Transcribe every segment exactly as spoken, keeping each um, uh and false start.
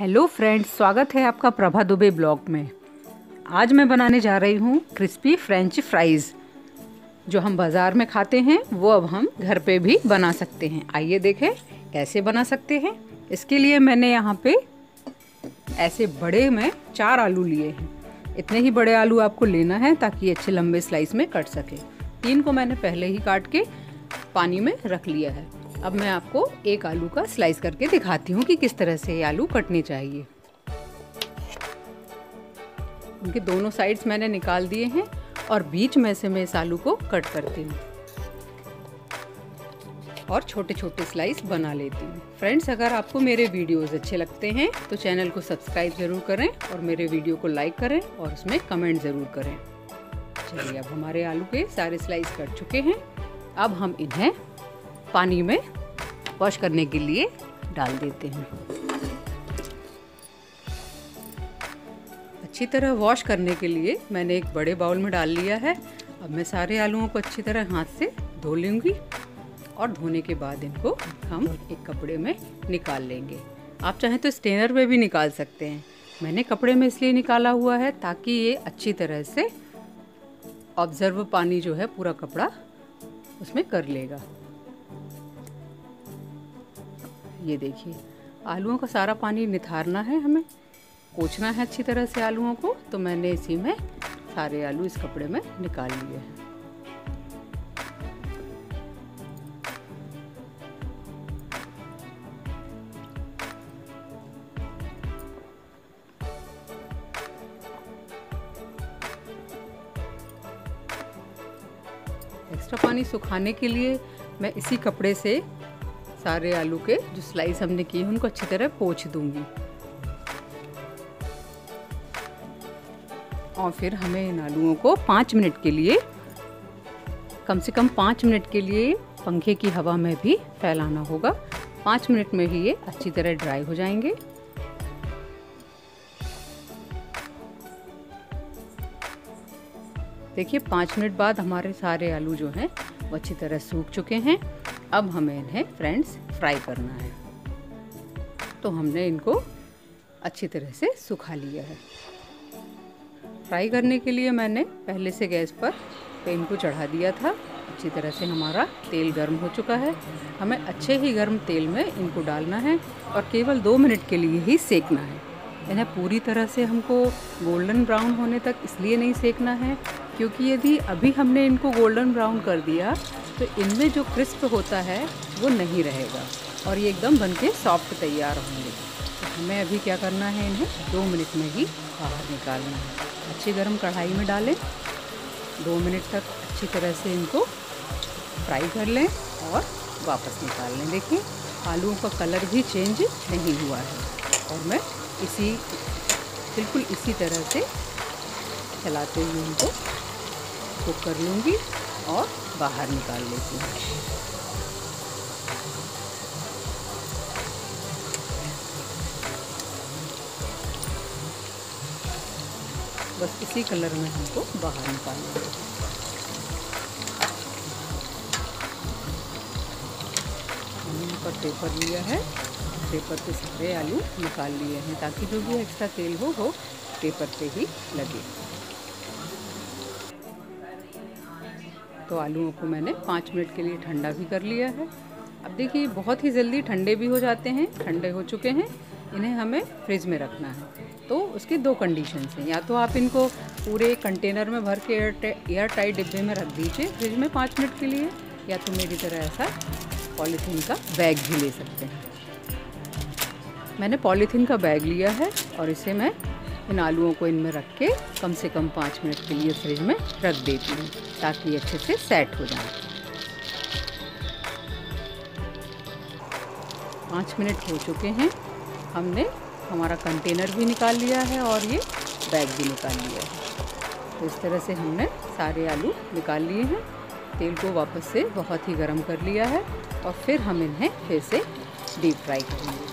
Hello friends, स्वागत है आपका प्रभा दुबे ब्लॉग में। आज मैं बनाने जा रही हूँ क्रिस्पी फ्रेंच फ्राइज़। जो हम बाज़ार में खाते हैं वो अब हम घर पे भी बना सकते हैं। आइए देखें कैसे बना सकते हैं। इसके लिए मैंने यहाँ पे ऐसे बड़े में चार आलू लिए हैं। इतने ही बड़े आलू आपको लेना है ताकि अच्छे लंबे स्लाइस में कट सके। तीन को मैंने पहले ही काट के पानी में रख लिया है। अब मैं आपको एक आलू का स्लाइस करके दिखाती हूँ कि किस तरह से ये आलू कटने चाहिए। उनके दोनों साइड्स मैंने निकाल दिए हैं और बीच में से मैं इस आलू को कट करती हूँ और छोटे छोटे स्लाइस बना लेती हूँ। फ्रेंड्स, अगर आपको मेरे वीडियोस अच्छे लगते हैं तो चैनल को सब्सक्राइब ज़रूर करें और मेरे वीडियो को लाइक करें और उसमें कमेंट ज़रूर करें। चलिए, अब हमारे आलू के सारे स्लाइस कट चुके हैं। अब हम इन्हें पानी में वॉश करने के लिए डाल देते हैं। अच्छी तरह वॉश करने के लिए मैंने एक बड़े बाउल में डाल लिया है। अब मैं सारे आलूओं को अच्छी तरह हाथ से धो लूँगी और धोने के बाद इनको हम एक कपड़े में निकाल लेंगे। आप चाहें तो स्ट्रेनर में भी निकाल सकते हैं। मैंने कपड़े में इसलिए निकाला हुआ है ताकि ये अच्छी तरह से ऑब्जर्व पानी जो है पूरा कपड़ा उसमें कर लेगा। ये देखिए, आलूओं का सारा पानी निथारना है, हमें पोंछना है अच्छी तरह से आलूओं को। तो मैंने इसी में सारे आलू इस कपड़े में निकाल लिए हैं। एक्स्ट्रा पानी सुखाने के लिए मैं इसी कपड़े से सारे आलू के जो स्लाइस हमने किए उनको अच्छी तरह पोंछ दूंगी और फिर हमें इन आलूओं को पाँच मिनट के लिए, कम से कम पाँच मिनट के लिए पंखे की हवा में भी फैलाना होगा। पाँच मिनट में ही ये अच्छी तरह ड्राई हो जाएंगे। देखिए, पाँच मिनट बाद हमारे सारे आलू जो हैं वो अच्छी तरह सूख चुके हैं। अब हमें इन्हें फ्रेंड्स फ्राई करना है। तो हमने इनको अच्छी तरह से सुखा लिया है। फ्राई करने के लिए मैंने पहले से गैस पर पैन को चढ़ा दिया था। अच्छी तरह से हमारा तेल गर्म हो चुका है। हमें अच्छे ही गर्म तेल में इनको डालना है और केवल दो मिनट के लिए ही सेकना है। इन्हें पूरी तरह से हमको गोल्डन ब्राउन होने तक इसलिए नहीं सेकना है क्योंकि यदि अभी हमने इनको गोल्डन ब्राउन कर दिया तो इनमें जो क्रिस्प होता है वो नहीं रहेगा और ये एकदम बनके सॉफ्ट तैयार होंगे। तो हमें अभी क्या करना है, इन्हें दो मिनट में ही बाहर निकालना है। अच्छी गर्म कढ़ाई में डालें, दो मिनट तक अच्छी तरह से इनको फ्राई कर लें और वापस निकाल लें। देखिए, आलूओं का कलर भी चेंज नहीं हुआ है। और मैं इसी बिल्कुल इसी तरह से चलाते हुए इनको कुक कर लूँगी और बाहर निकाल लेती हूँ। बस इसी कलर में हमको बाहर निकालना है। हमने ऊपर पेपर लिया है, पेपर पे सारे आलू निकाल लिए हैं ताकि जो भी एक्स्ट्रा तेल हो वो पेपर पे ही लगे। तो आलूओं को मैंने पाँच मिनट के लिए ठंडा भी कर लिया है। अब देखिए, बहुत ही जल्दी ठंडे भी हो जाते हैं। ठंडे हो चुके हैं, इन्हें हमें फ्रिज में रखना है। तो उसके दो कंडीशंस हैं। या तो आप इनको पूरे कंटेनर में भर के एयर टाइट डिब्बे में रख दीजिए फ्रिज में पाँच मिनट के लिए, या तो मेरी तरह ऐसा पॉलीथीन का बैग भी ले सकते हैं। मैंने पॉलीथीन का बैग लिया है और इसे मैं इन आलूओं को इनमें रख के कम से कम पाँच मिनट के लिए फ्रिज में रख देती हूँ ताकि अच्छे से सेट हो जाए। पाँच मिनट हो चुके हैं। हमने हमारा कंटेनर भी निकाल लिया है और ये बैग भी निकाल लिया है। तो इस तरह से हमने सारे आलू निकाल लिए हैं। तेल को वापस से बहुत ही गर्म कर लिया है और फिर हम इन्हें फिर से डीप फ्राई करेंगे।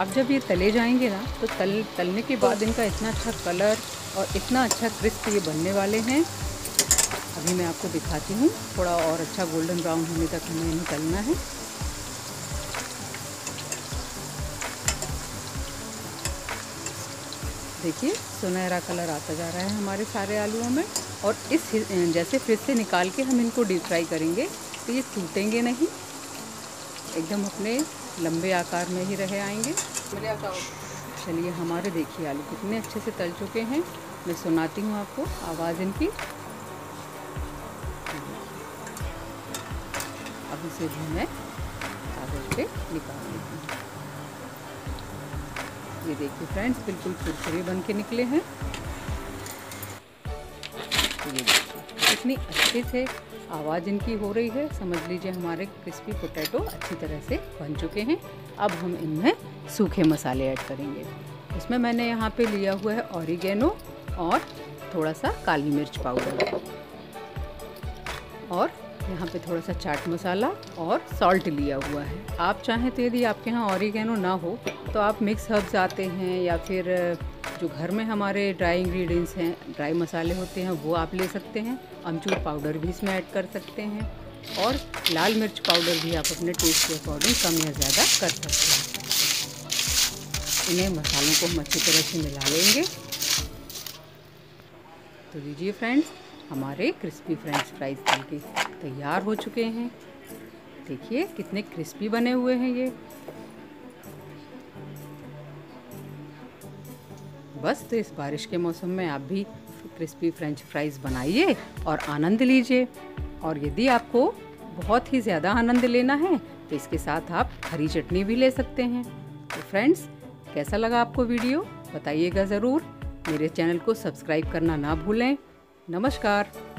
अब जब ये तले जाएंगे ना तो तल तलने के बाद इनका इतना अच्छा कलर और इतना अच्छा क्रिस्प ये बनने वाले हैं। अभी मैं आपको दिखाती हूँ। थोड़ा और अच्छा गोल्डन ब्राउन होने तक हमें इन्हें तलना है। देखिए सुनहरा कलर आता जा रहा है हमारे सारे आलूओं में। और इस जैसे फिर से निकाल के हम इनको डीप फ्राई करेंगे तो ये टूटेंगे नहीं, एकदम अपने लंबे आकार में ही रह आएंगे। चलिए हमारे देखिए आलू कितने अच्छे से तल चुके हैं। मैं सुनाती हूँ आपको आवाज़ इनकी। अब इसे भी मैं कागज पे निकाल लेती हूँ। ये देखिए फ्रेंड्स बिल्कुल कुरकुरे बन के निकले हैं। ये देखिए कितनी अच्छे से आवाज़ इनकी हो रही है। समझ लीजिए हमारे क्रिस्पी पोटैटो अच्छी तरह से बन चुके हैं। अब हम इनमें सूखे मसाले ऐड करेंगे। इसमें मैंने यहाँ पे लिया हुआ है ऑरिगेनो और थोड़ा सा काली मिर्च पाउडर, और यहाँ पे थोड़ा सा चाट मसाला और सॉल्ट लिया हुआ है। आप चाहें तो यदि आपके यहाँ ऑरिगेनो ना हो तो आप मिक्स हर्ब्स आते हैं या फिर जो घर में हमारे ड्राई इंग्रेडिएंट्स हैं, ड्राई मसाले होते हैं, वो आप ले सकते हैं। अमचूर पाउडर भी इसमें ऐड कर सकते हैं और लाल मिर्च पाउडर भी आप अपने टेस्ट के अकॉर्डिंग कम या ज़्यादा कर सकते हैं। इन्हें मसालों को हम अच्छी तरह से मिला लेंगे। तो लीजिए फ्रेंड्स हमारे क्रिस्पी फ्रेंच फ्राइज बन के तैयार हो चुके हैं। देखिए कितने क्रिस्पी बने हुए हैं ये। बस तो इस बारिश के मौसम में आप भी क्रिस्पी फ्रेंच फ्राइज बनाइए और आनंद लीजिए। और यदि आपको बहुत ही ज़्यादा आनंद लेना है तो इसके साथ आप हरी चटनी भी ले सकते हैं। तो फ्रेंड्स कैसा लगा आपको वीडियो बताइएगा ज़रूर। मेरे चैनल को सब्सक्राइब करना ना भूलें। नमस्कार।